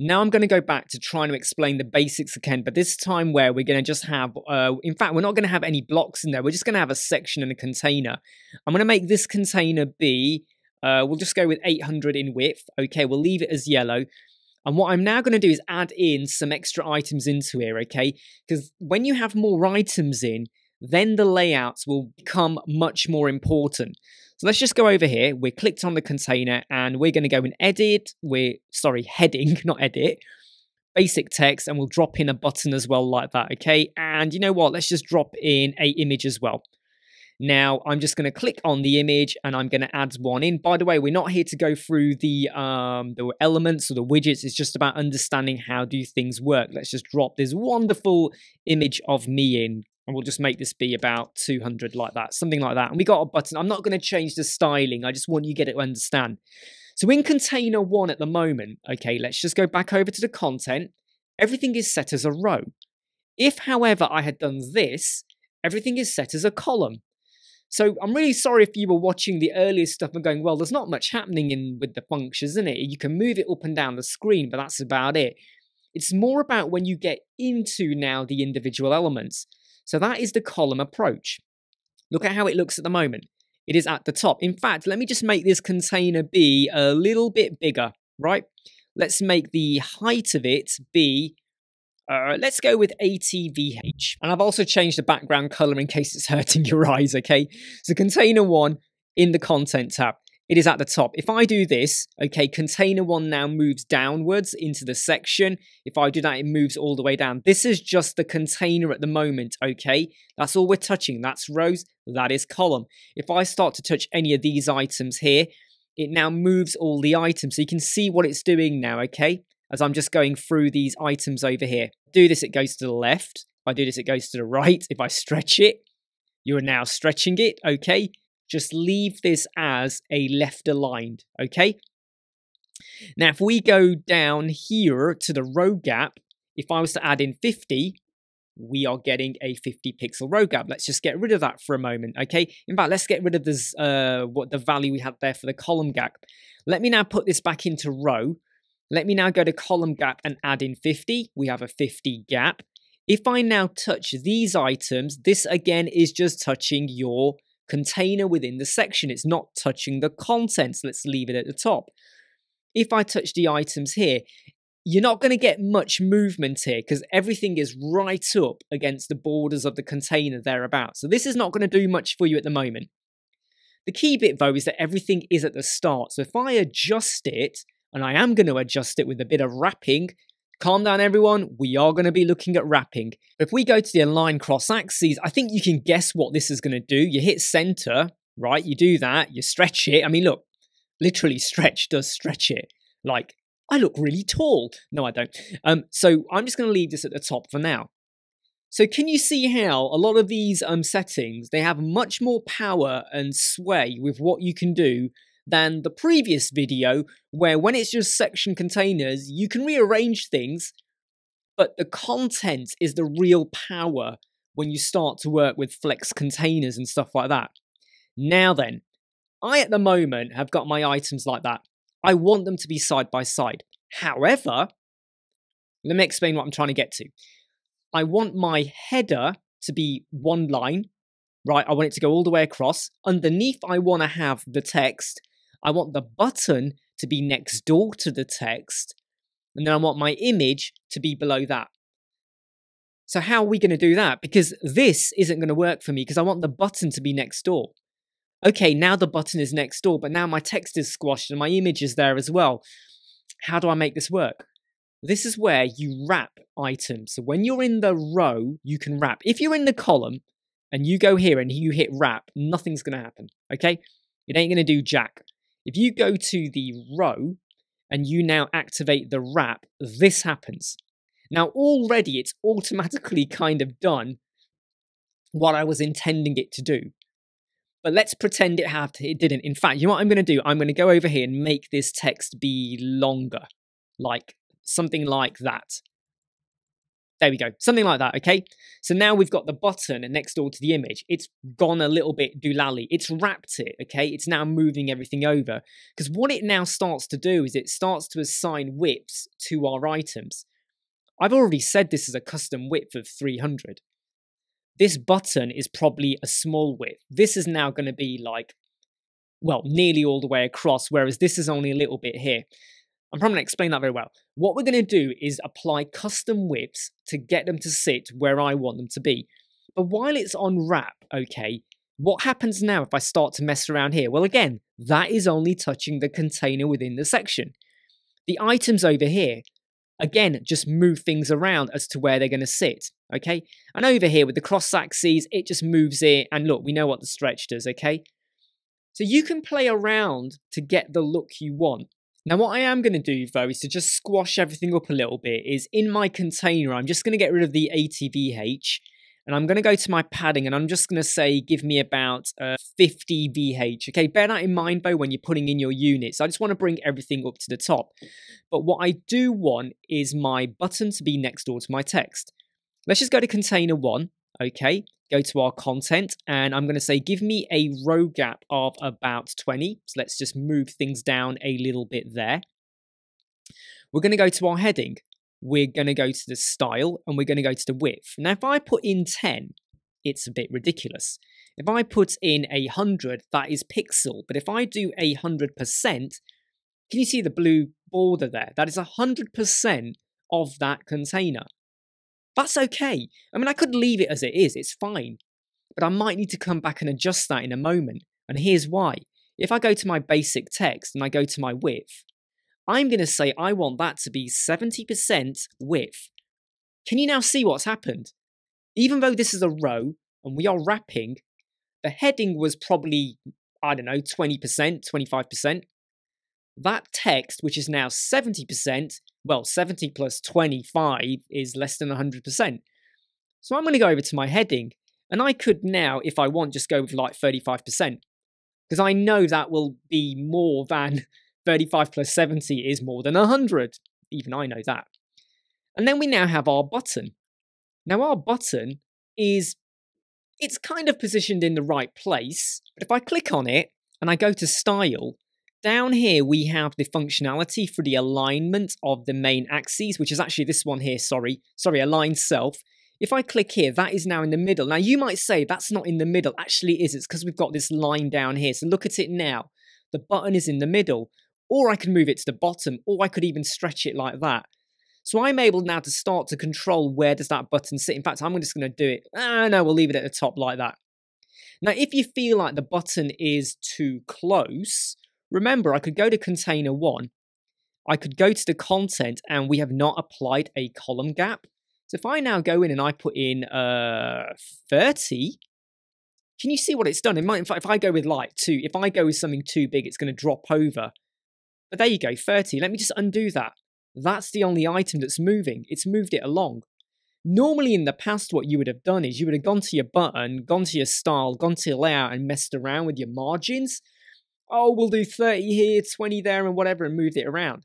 Now I'm going to go back to trying to explain the basics again, but this time where we're going to just have, in fact, we're not going to have any blocks in there. We're just going to have a section and a container. I'm going to make this container be, we'll just go with 800 in width. Okay, we'll leave it as yellow. And what I'm now going to do is add in some extra items into here, okay? Because when you have more items in, then the layouts will become much more important. So let's just go over here. We're clicked on the container and we're going to go and edit. Heading, not edit. Basic text, and we'll drop in a button as well like that, okay? And you know what? Let's just drop in an image as well. Now, I'm just going to click on the image and I'm going to add one in. By the way, we're not here to go through the elements or the widgets. It's just about understanding how do things work. Let's just drop this wonderful image of me in. And we'll just make this be about 200 like that, something like that. And we got a button. I'm not going to change the styling. I just want you to get it to understand. So in container one at the moment, okay, let's just go back over to the content. Everything is set as a row. If, however, I had done this, everything is set as a column. So I'm really sorry if you were watching the earlier stuff and going, well, there's not much happening with the functions, isn't it? You can move it up and down the screen, but that's about it. It's more about when you get into now the individual elements. So that is the column approach. Look at how it looks at the moment. It is at the top. In fact, let me just make this container be a little bit bigger, right? Let's make the height of it be, let's go with ATVH. And I've also changed the background color in case it's hurting your eyes, okay? So container one in the content tab. It is at the top. If I do this, okay, container one now moves downwards into the section. If I do that, it moves all the way down. This is just the container at the moment, okay? That's all we're touching. That's rows, that is column. If I start to touch any of these items here, it now moves all the items. So you can see what it's doing now, okay? As I'm just going through these items over here. Do this, it goes to the left. If I do this, it goes to the right. If I stretch it, you are now stretching it, okay? Just leave this as a left aligned, okay? Now, if we go down here to the row gap, if I was to add in 50, we are getting a 50 pixel row gap. Let's just get rid of that for a moment, okay? In fact, let's get rid of this, what the value we had there for the column gap. Let me now put this back into row. Let me now go to column gap and add in 50. We have a 50 gap. If I now touch these items, this again is just touching your container within the section. It's not touching the contents. Let's leave it at the top. If I touch the items here, you're not going to get much movement here because everything is right up against the borders of the container thereabouts. So this is not going to do much for you at the moment. The key bit though is that everything is at the start. So if I adjust it, and I am going to adjust it with a bit of wrapping, calm down everyone, we are going to be looking at wrapping. If we go to the align cross axes, I think you can guess what this is going to do. You hit center, right? You do that, you stretch it. I mean, look, literally stretch does stretch it. Like, I look really tall. No, I don't. So I'm just going to leave this at the top for now. So can you see how a lot of these settings, they have much more power and sway with what you can do than the previous video, where when it's just section containers, you can rearrange things, but the content is the real power when you start to work with flex containers and stuff like that. Now then, I at the moment have got my items like that. I want them to be side by side. However, let me explain what I'm trying to get to. I want my header to be one line, right? I want it to go all the way across. Underneath, I want to have the text. I want the button to be next door to the text, and then I want my image to be below that. So how are we going to do that? Because this isn't going to work for me because I want the button to be next door. Okay, now the button is next door, but now my text is squashed and my image is there as well. How do I make this work? This is where you wrap items. So when you're in the row, you can wrap. If you're in the column and you go here and you hit wrap, nothing's going to happen, okay? It ain't going to do jack. If you go to the row and you now activate the wrap, this happens. Now already it's automatically kind of done what I was intending it to do. But let's pretend it didn't. In fact, you know what I'm going to do? I'm going to go over here and make this text be longer, like something like that. There we go, something like that, okay? So now we've got the button next door to the image. It's gone a little bit doolally. It's wrapped it, okay? It's now moving everything over. Because what it now starts to do is it starts to assign widths to our items. I've already said this is a custom width of 300. This button is probably a small width. This is now going to be like, well, nearly all the way across, whereas this is only a little bit here. I'm probably going to explain that very well. What we're going to do is apply custom widths to get them to sit where I want them to be. But while it's on wrap, okay, what happens now if I start to mess around here? Well, again, that is only touching the container within the section. The items over here, again, just move things around as to where they're going to sit, okay? And over here with the cross axes, it just moves it. And look, we know what the stretch does, okay? So you can play around to get the look you want. Now what I am going to do though is to just squash everything up a little bit, is in my container I'm just going to get rid of the ATVH and I'm going to go to my padding and I'm just going to say give me about 50 VH. Okay, bear that in mind though when you're putting in your units. I just want to bring everything up to the top. But what I do want is my button to be next door to my text. Let's just go to container 1, okay, go to our content and I'm going to say give me a row gap of about 20. So let's just move things down a little bit there. We're going to go to our heading. We're going to go to the style and we're going to go to the width. Now if I put in 10, it's a bit ridiculous. If I put in 100, that is pixel. But if I do 100%, can you see the blue border there? That is 100% of that container. That's okay. I mean, I could leave it as it is, it's fine. But I might need to come back and adjust that in a moment. And here's why. If I go to my basic text and I go to my width, I'm going to say I want that to be 70% width. Can you now see what's happened? Even though this is a row and we are wrapping, the heading was probably, I don't know, 20%, 25%. That text, which is now 70%, well, 70 plus 25 is less than 100%. So I'm going to go over to my heading, and I could now, if I want, just go with like 35%, because I know that will be more than 35 plus 70 is more than 100. Even I know that. And then we now have our button. Now our button is, it's kind of positioned in the right place, but if I click on it and I go to style, down here we have the functionality for the alignment of the main axes, which is actually this one here, sorry, align self. If I click here, that is now in the middle. Now you might say that's not in the middle, actually it is, it's because we've got this line down here. So look at it now, the button is in the middle, or I can move it to the bottom, or I could even stretch it like that. So I'm able now to start to control where does that button sit. In fact, I'm just going to do it, no, we'll leave it at the top like that. Now if you feel like the button is too close, remember, I could go to container 1, I could go to the content, and we have not applied a column gap. So if I now go in and I put in 30, can you see what it's done? It might, in fact, if I go with like 2, if I go with something too big, it's going to drop over. But there you go, 30. Let me just undo that. That's the only item that's moving. It's moved it along. Normally in the past, what you would have done is you would have gone to your button, gone to your style, gone to your layout, and messed around with your margins. Oh, we'll do 30 here, 20 there, and whatever, and moved it around.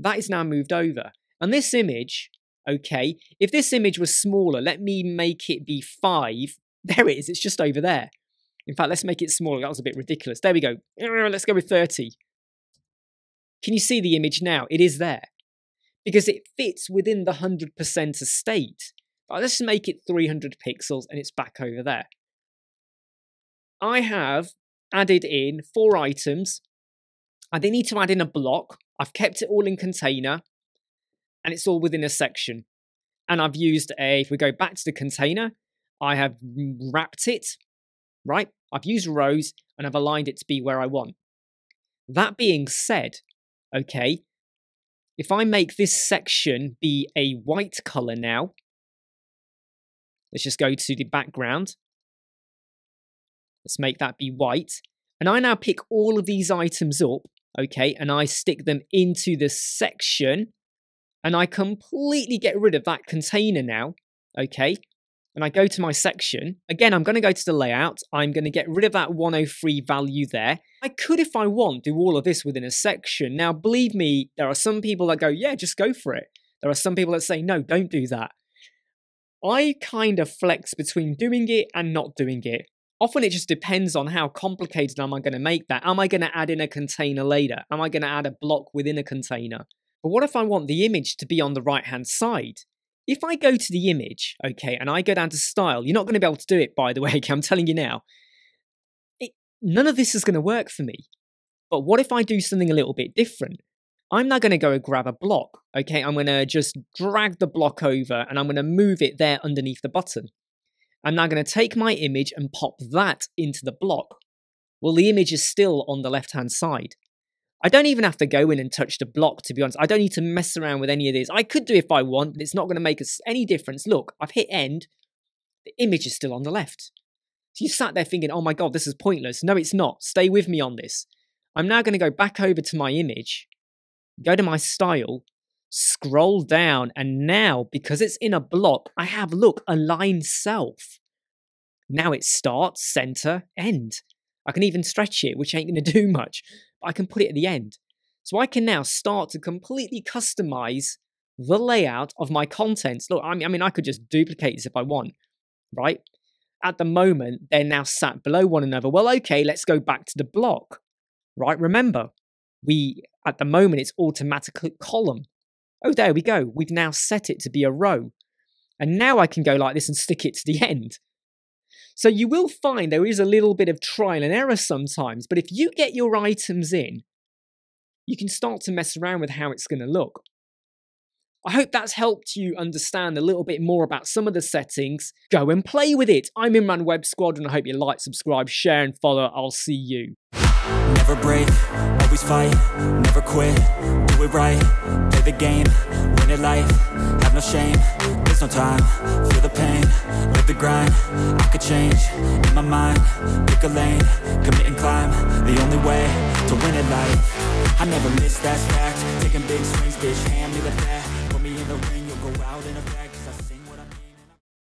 That is now moved over. And this image, okay, if this image was smaller, let me make it be 5. There it is, it's just over there. In fact, let's make it smaller. That was a bit ridiculous. There we go. Let's go with 30. Can you see the image now? It is there. Because it fits within the 100% estate. But let's make it 300 pixels, and it's back over there. I have added in 4 items. I didn't need to add in a block. I've kept it all in container and it's all within a section. And I've used a, if we go back to the container, I have wrapped it, right? I've used rows and I've aligned it to be where I want. That being said, okay, if I make this section be a white color now, let's just go to the background. Let's make that be white. And I now pick all of these items up, okay, and I stick them into the section and I completely get rid of that container now, okay, and I go to my section. Again, I'm going to go to the layout. I'm going to get rid of that 103 value there. I could, if I want, do all of this within a section. Now, believe me, there are some people that go, yeah, just go for it. There are some people that say, no, don't do that. I kind of flex between doing it and not doing it. Often it just depends on how complicated am I going to make that. Am I going to add in a container later? Am I going to add a block within a container? But what if I want the image to be on the right-hand side? If I go to the image, okay, and I go down to style, you're not going to be able to do it, by the way, okay, I'm telling you now. None of this is going to work for me. But what if I do something a little bit different? I'm now going to go and grab a block, okay? I'm going to just drag the block over and I'm going to move it there underneath the button. I'm now going to take my image and pop that into the block. Well, the image is still on the left-hand side. I don't even have to go in and touch the block, to be honest. I don't need to mess around with any of this. I could do it if I want, but it's not going to make us any difference. Look, I've hit end. The image is still on the left. So you sat there thinking, oh my God, this is pointless. No, it's not. Stay with me on this. I'm now going to go back over to my image, go to my style, scroll down, and now, because it's in a block, I have, look, align self. Now it starts, center, end. I can even stretch it, which ain't going to do much, but I can put it at the end. So I can now start to completely customize the layout of my contents. Look, I mean, I could just duplicate this if I want, right? At the moment, they're now sat below one another. Well, okay, let's go back to the block, right? Remember, at the moment, it's automatically column. Oh, there we go. We've now set it to be a row. And now I can go like this and stick it to the end. So you will find there is a little bit of trial and error sometimes, but if you get your items in, you can start to mess around with how it's going to look. I hope that's helped you understand a little bit more about some of the settings. Go and play with it. I'm Imran, Web Squadron. I hope you like, subscribe, share and follow. I'll see you. Never break, always fight, never quit, do it right, play the game, win it life, have no shame, there's no time, feel the pain, live the grind, I could change, in my mind, pick a lane, commit and climb, the only way to win it life, I never miss that fact, taking big swings, dish, hand me the bat.